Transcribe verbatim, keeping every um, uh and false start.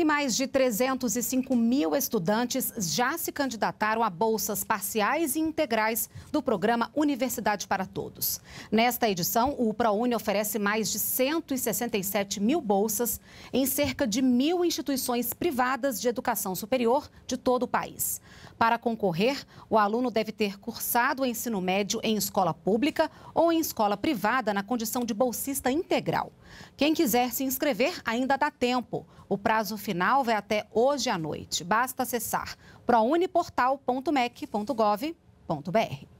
E mais de trezentos e cinco mil estudantes já se candidataram a bolsas parciais e integrais do programa Universidade para Todos. Nesta edição, o ProUni oferece mais de cento e sessenta e sete mil bolsas em cerca de mil instituições privadas de educação superior de todo o país. Para concorrer, o aluno deve ter cursado o ensino médio em escola pública ou em escola privada na condição de bolsista integral. Quem quiser se inscrever ainda dá tempo. O prazo final vai até hoje à noite. Basta acessar prouni portal ponto mec ponto gov ponto br.